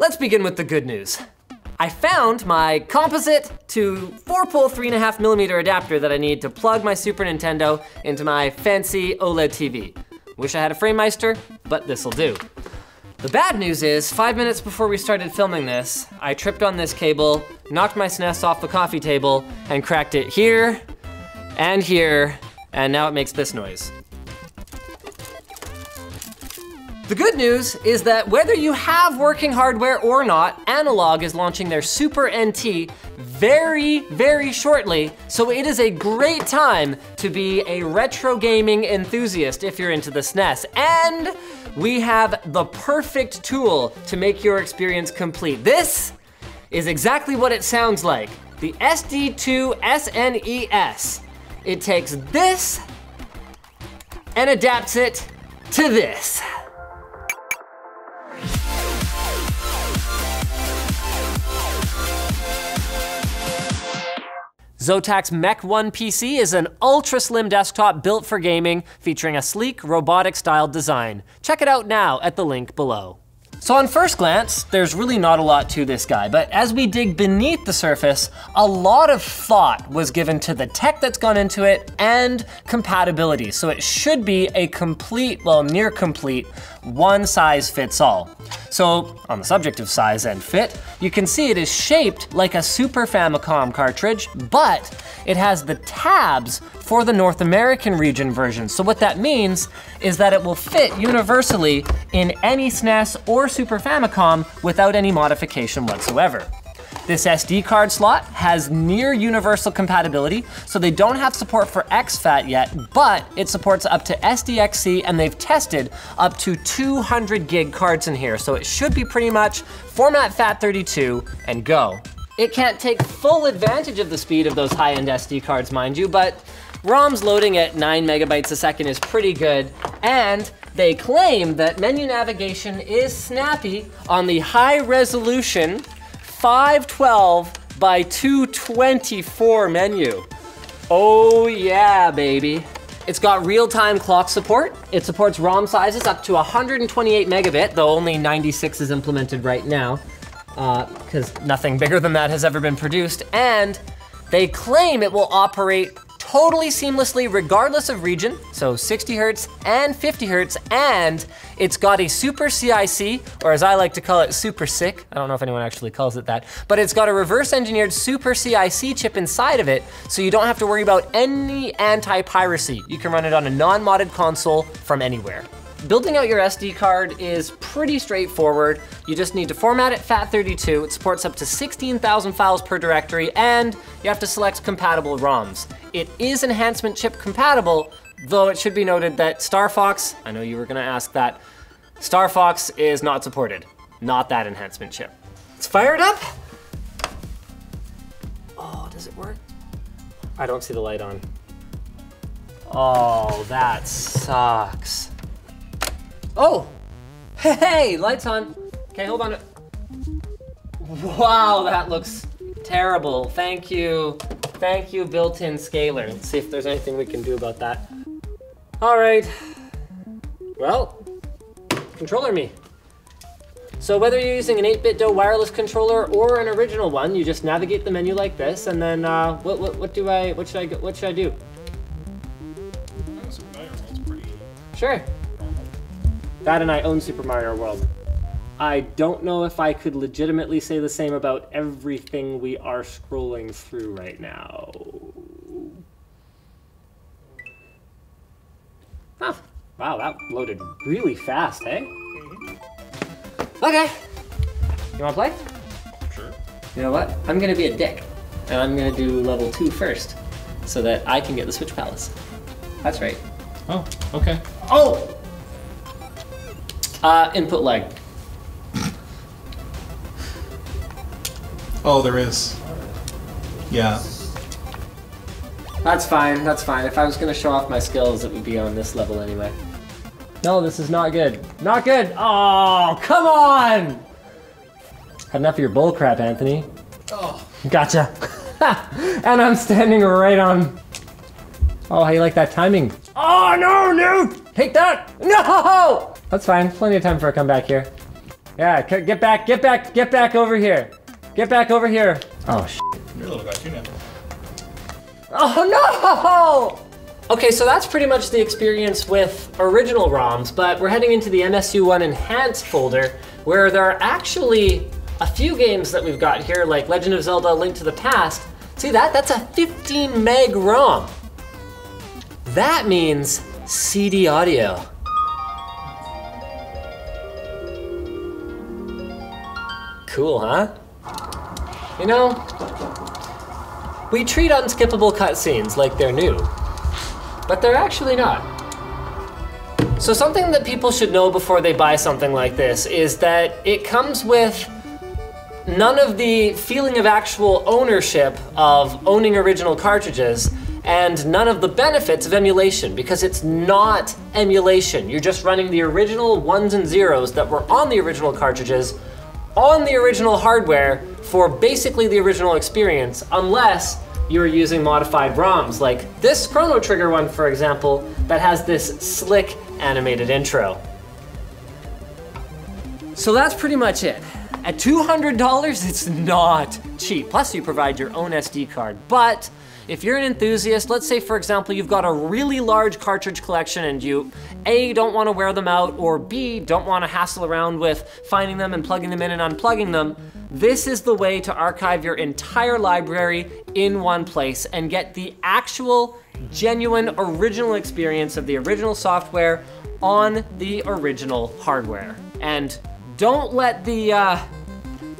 Let's begin with the good news. I found my composite to 4-pole 3.5mm adapter that I need to plug my Super Nintendo into my fancy OLED TV. Wish I had a Framemeister, but this'll do. The bad news is, 5 minutes before we started filming this, I tripped on this cable, knocked my SNES off the coffee table, and cracked it here, and now it makes this noise. The good news is that whether you have working hardware or not, Analog is launching their Super NT very, very shortly, so it is a great time to be a retro gaming enthusiast if you're into the SNES. And we have the perfect tool to make your experience complete. This is exactly what it sounds like, the SD2 SNES. It takes this and adapts it to this. Zotac's Mech 1 PC is an ultra-slim desktop built for gaming, featuring a sleek, robotic-style design. Check it out now at the link below. So on first glance, there's really not a lot to this guy, but as we dig beneath the surface, a lot of thought was given to the tech that's gone into it and compatibility, so it should be a complete, well, near complete, one size fits all. So, on the subject of size and fit, you can see it is shaped like a Super Famicom cartridge, but it has the tabs for the North American region version. So what that means is that it will fit universally in any SNES or Super Famicom without any modification whatsoever. This SD card slot has near universal compatibility, so they don't have support for exFAT yet, but it supports up to SDXC, and they've tested up to 200 gig cards in here, so it should be pretty much format FAT32 and go. It can't take full advantage of the speed of those high-end SD cards, mind you, but ROMs loading at 9 MB/s is pretty good, and they claim that menu navigation is snappy on the high-resolution 512 by 224 menu. Oh yeah, baby. It's got real-time clock support. It supports ROM sizes up to 128 megabit, though only 96 is implemented right now, because nothing bigger than that has ever been produced. And they claim it will operate totally seamlessly regardless of region, so 60 hertz and 50 hertz, and it's got a super CIC, or as I like to call it, super SICK. I don't know if anyone actually calls it that, but it's got a reverse engineered super CIC chip inside of it, so you don't have to worry about any anti-piracy. You can run it on a non-modded console from anywhere. Building out your SD card is pretty straightforward. You just need to format it FAT32. It supports up to 16,000 files per directory, and you have to select compatible ROMs. It is enhancement chip compatible, though it should be noted that Star Fox, I know you were gonna ask that, Star Fox is not supported. Not that enhancement chip. Let's fire it up. Oh, does it work? I don't see the light on. Oh, that sucks. Oh, hey, light's on. Okay, hold on. Wow, that looks terrible. Thank you. Thank you, built-in scaler. Let's see if there's anything we can do about that. All right, well, controller me. So whether you're using an 8-bit DOE wireless controller or an original one, you just navigate the menu like this, and then what should I do? Super Mario World's pretty. Sure. That and I own Super Mario World. I don't know if I could legitimately say the same about everything we are scrolling through right now. Huh. Wow, that loaded really fast, eh? Mm-hmm. Okay. You wanna play? Sure. You know what? I'm gonna be a dick, and I'm gonna do level 2 first, so that I can get the Switch Palace. That's right. Oh, okay. Oh! Input lag. Oh, there is. Yeah. That's fine, that's fine. If I was gonna show off my skills, it would be on this level anyway. No, this is not good. Not good! Oh, come on! Had enough of your bull crap, Anthony. Oh. Gotcha. And I'm standing right on. Oh, how you like that timing? Oh, no, no! Take that! No! That's fine, plenty of time for a comeback here. Yeah, get back over here. Get back over here. Oh, shit. You're a little guy too now. Oh, no! Okay, so that's pretty much the experience with original ROMs, but we're heading into the MSU1 Enhanced folder, where there are actually a few games that we've got here, like Legend of Zelda, Link to the Past. See that? That's a 15 meg ROM. That means CD audio. Cool, huh? You know, we treat unskippable cutscenes like they're new, but they're actually not. So something that people should know before they buy something like this is that it comes with none of the feeling of actual ownership of owning original cartridges and none of the benefits of emulation, because it's not emulation. You're just running the original ones and zeros that were on the original cartridges on the original hardware for basically the original experience, unless you are using modified ROMs, like this Chrono Trigger one, for example, that has this slick animated intro. So that's pretty much it. At $200, it's not cheap. Plus, you provide your own SD card. But if you're an enthusiast, let's say, for example, you've got a really large cartridge collection and you, A, don't want to wear them out, or B, don't want to hassle around with finding them and plugging them in and unplugging them, this is the way to archive your entire library in one place and get the actual, genuine, original experience of the original software on the original hardware. And don't let the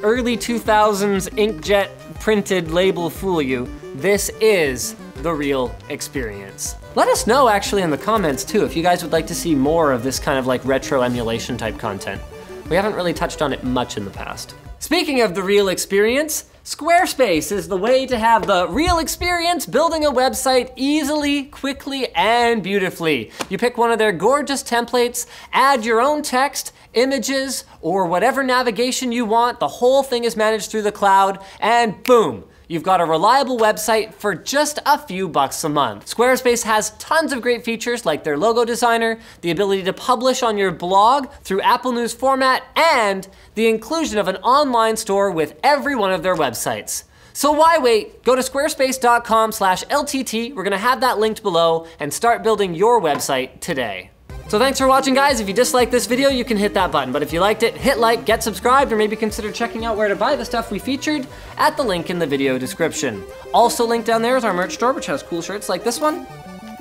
early 2000s inkjet printed label fool you. This is the real experience. Let us know actually in the comments too if you guys would like to see more of this kind of like retro emulation type content. We haven't really touched on it much in the past. Speaking of the real experience, Squarespace is the way to have the real experience building a website easily, quickly, and beautifully. You pick one of their gorgeous templates, add your own text, images, or whatever navigation you want. The whole thing is managed through the cloud, and boom, you've got a reliable website for just a few bucks a month. Squarespace has tons of great features like their logo designer, the ability to publish on your blog through Apple News format, and the inclusion of an online store with every one of their websites. So why wait? Go to squarespace.com/LTT. We're gonna have that linked below and start building your website today. So thanks for watching, guys. If you disliked this video, you can hit that button. But if you liked it, hit like, get subscribed, or maybe consider checking out where to buy the stuff we featured at the link in the video description. Also linked down there is our merch store, which has cool shirts like this one,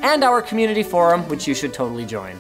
and our community forum, which you should totally join.